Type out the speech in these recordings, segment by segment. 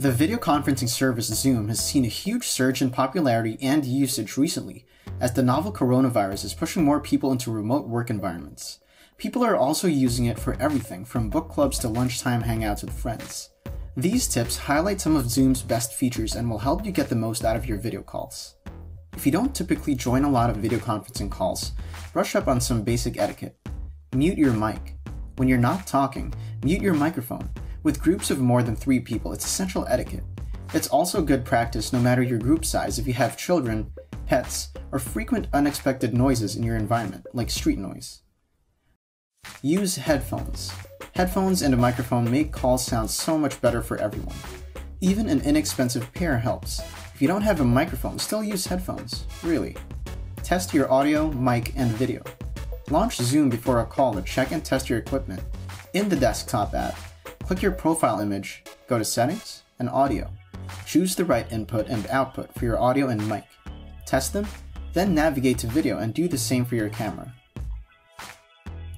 The video conferencing service Zoom has seen a huge surge in popularity and usage recently, as the novel coronavirus is pushing more people into remote work environments. People are also using it for everything from book clubs to lunchtime hangouts with friends. These tips highlight some of Zoom's best features and will help you get the most out of your video calls. If you don't typically join a lot of video conferencing calls, brush up on some basic etiquette. Mute your mic. When you're not talking, mute your microphone. With groups of more than 3 people, it's essential etiquette. It's also good practice no matter your group size if you have children, pets, or frequent unexpected noises in your environment, like street noise. Use headphones. Headphones and a microphone make calls sound so much better for everyone. Even an inexpensive pair helps. If you don't have a microphone, still use headphones, really. Test your audio, mic, and video. Launch Zoom before a call to check and test your equipment. In the desktop app, click your profile image, go to Settings and Audio. Choose the right input and output for your audio and mic. Test them, then navigate to video and do the same for your camera.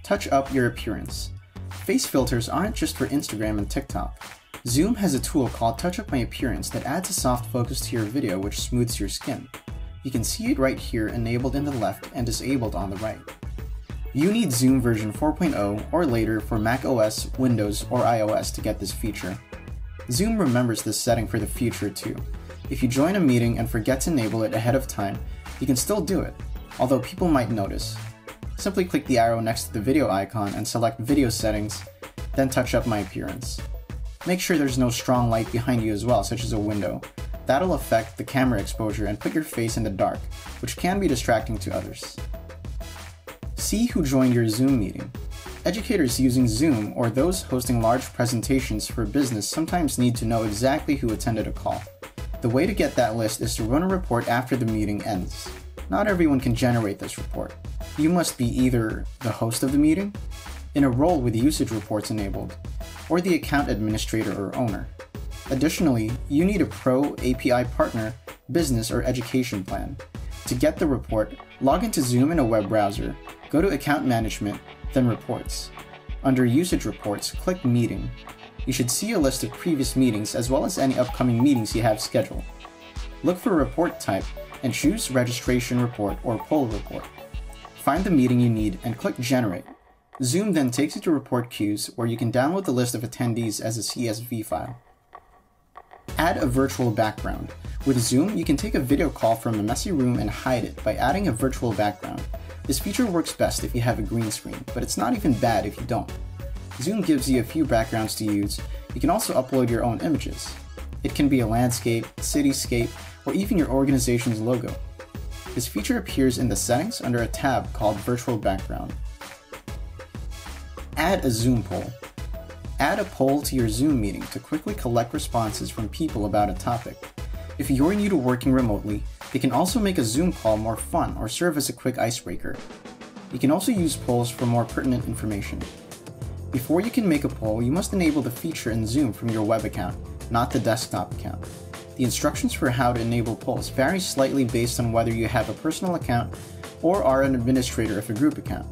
Touch up your appearance. Face filters aren't just for Instagram and TikTok. Zoom has a tool called Touch Up My Appearance that adds a soft focus to your video which smooths your skin. You can see it right here, enabled in the left and disabled on the right. You need Zoom version 4.0 or later for Mac OS, Windows, or iOS to get this feature. Zoom remembers this setting for the future too. If you join a meeting and forget to enable it ahead of time, you can still do it, although people might notice. Simply click the arrow next to the video icon and select Video Settings, then Touch Up My Appearance. Make sure there's no strong light behind you as well, such as a window. That'll affect the camera exposure and put your face in the dark, which can be distracting to others. See who joined your Zoom meeting. Educators using Zoom or those hosting large presentations for business sometimes need to know exactly who attended a call. The way to get that list is to run a report after the meeting ends. Not everyone can generate this report. You must be either the host of the meeting, in a role with usage reports enabled, or the account administrator or owner. Additionally, you need a pro, API partner, business, or education plan. To get the report, log into Zoom in a web browser, go to Account Management, then Reports. Under Usage Reports, click Meeting. You should see a list of previous meetings as well as any upcoming meetings you have scheduled. Look for Report Type and choose Registration Report or Poll Report. Find the meeting you need and click Generate. Zoom then takes you to report queues where you can download the list of attendees as a CSV file. Add a virtual background. With Zoom, you can take a video call from a messy room and hide it by adding a virtual background. This feature works best if you have a green screen, but it's not even bad if you don't. Zoom gives you a few backgrounds to use. You can also upload your own images. It can be a landscape, cityscape, or even your organization's logo. This feature appears in the settings under a tab called Virtual Background. Add a Zoom poll. Add a poll to your Zoom meeting to quickly collect responses from people about a topic. If you're new to working remotely, they can also make a Zoom call more fun or serve as a quick icebreaker. You can also use polls for more pertinent information. Before you can make a poll, you must enable the feature in Zoom from your web account, not the desktop account. The instructions for how to enable polls vary slightly based on whether you have a personal account or are an administrator of a group account.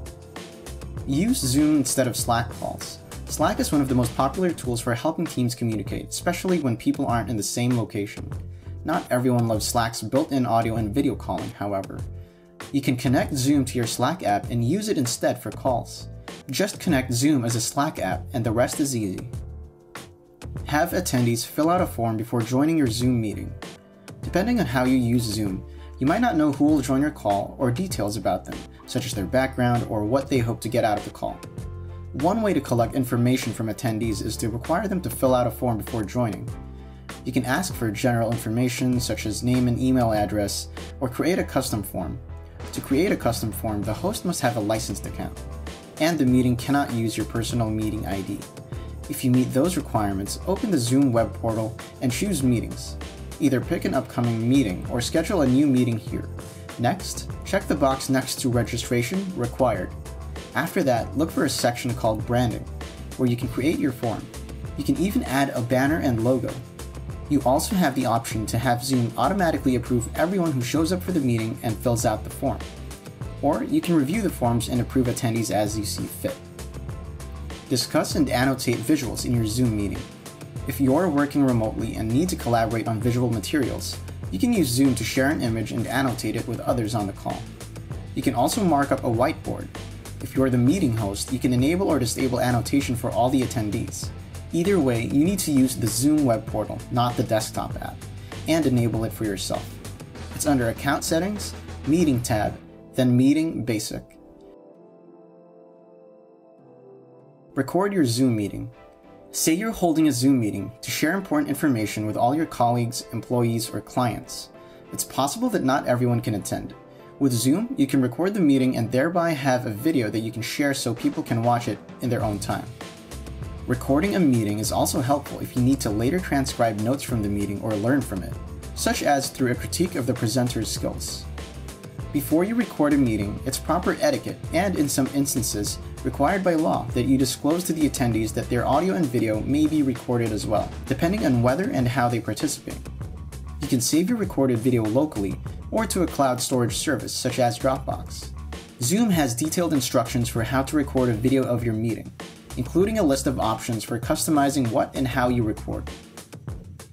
Use Zoom instead of Slack calls. Slack is one of the most popular tools for helping teams communicate, especially when people aren't in the same location. Not everyone loves Slack's built-in audio and video calling, however. You can connect Zoom to your Slack app and use it instead for calls. Just connect Zoom as a Slack app and the rest is easy. Have attendees fill out a form before joining your Zoom meeting. Depending on how you use Zoom, you might not know who will join your call or details about them, such as their background or what they hope to get out of the call. One way to collect information from attendees is to require them to fill out a form before joining. You can ask for general information such as name and email address, or create a custom form. To create a custom form, the host must have a licensed account, and the meeting cannot use your personal meeting ID. If you meet those requirements, open the Zoom web portal and choose Meetings. Either pick an upcoming meeting or schedule a new meeting here. Next, check the box next to Registration Required. After that, look for a section called Branding, where you can create your form. You can even add a banner and logo. You also have the option to have Zoom automatically approve everyone who shows up for the meeting and fills out the form. Or you can review the forms and approve attendees as you see fit. Discuss and annotate visuals in your Zoom meeting. If you are working remotely and need to collaborate on visual materials, you can use Zoom to share an image and annotate it with others on the call. You can also mark up a whiteboard. If you are the meeting host, you can enable or disable annotation for all the attendees. Either way, you need to use the Zoom web portal, not the desktop app, and enable it for yourself. It's under Account Settings, Meeting tab, then Meeting Basic. Record your Zoom meeting. Say you're holding a Zoom meeting to share important information with all your colleagues, employees, or clients. It's possible that not everyone can attend. With Zoom, you can record the meeting and thereby have a video that you can share so people can watch it in their own time. Recording a meeting is also helpful if you need to later transcribe notes from the meeting or learn from it, such as through a critique of the presenter's skills. Before you record a meeting, it's proper etiquette and, in some instances, required by law that you disclose to the attendees that their audio and video may be recorded as well, depending on whether and how they participate. You can save your recorded video locally or to a cloud storage service such as Dropbox. Zoom has detailed instructions for how to record a video of your meeting, including a list of options for customizing what and how you record.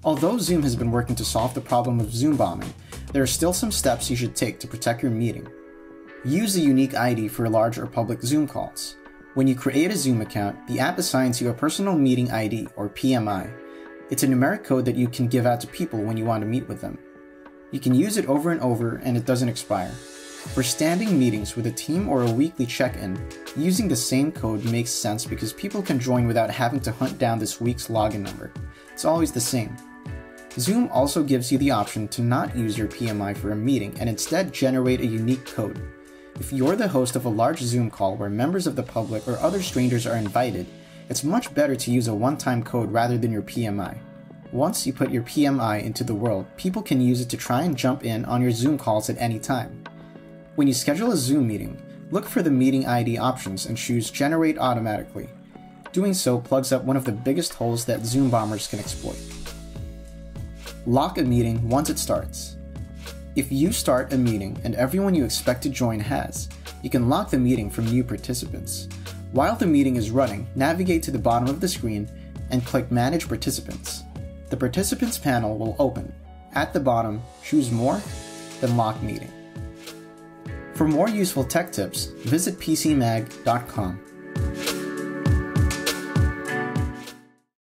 Although Zoom has been working to solve the problem of Zoom bombing, there are still some steps you should take to protect your meeting. Use a unique ID for large or public Zoom calls. When you create a Zoom account, the app assigns you a personal meeting ID, or PMI. It's a numeric code that you can give out to people when you want to meet with them. You can use it over and over, and it doesn't expire. For standing meetings with a team or a weekly check-in, using the same code makes sense because people can join without having to hunt down this week's login number. It's always the same. Zoom also gives you the option to not use your PMI for a meeting and instead generate a unique code. If you're the host of a large Zoom call where members of the public or other strangers are invited, it's much better to use a one-time code rather than your PMI. Once you put your PMI into the world, people can use it to try and jump in on your Zoom calls at any time. When you schedule a Zoom meeting, look for the meeting ID options and choose Generate Automatically. Doing so plugs up one of the biggest holes that Zoom bombers can exploit. Lock a meeting once it starts. If you start a meeting and everyone you expect to join has, you can lock the meeting from new participants. While the meeting is running, navigate to the bottom of the screen and click Manage Participants. The Participants panel will open. At the bottom, choose More, then Lock Meeting. For more useful tech tips, visit PCMag.com.